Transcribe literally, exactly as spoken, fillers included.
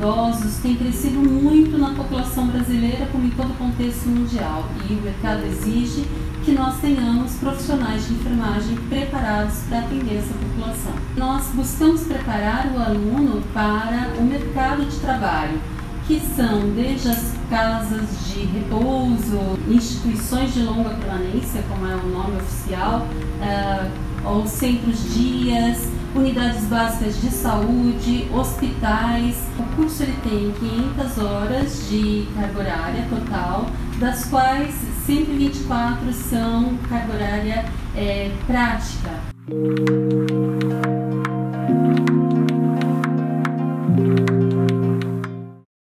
idosos tem crescido muito na população brasileira, como em todo o contexto mundial, e o mercado exige que nós tenhamos profissionais de enfermagem preparados para atender essa população. Nós buscamos preparar o aluno para o mercado de trabalho, que são desde as casas de repouso, instituições de longa permanência, como é o nome oficial, ou centros dias, unidades básicas de saúde, hospitais. O curso ele tem quinhentas horas de carga horária total, das quais cento e vinte e quatro são carga horária é, prática.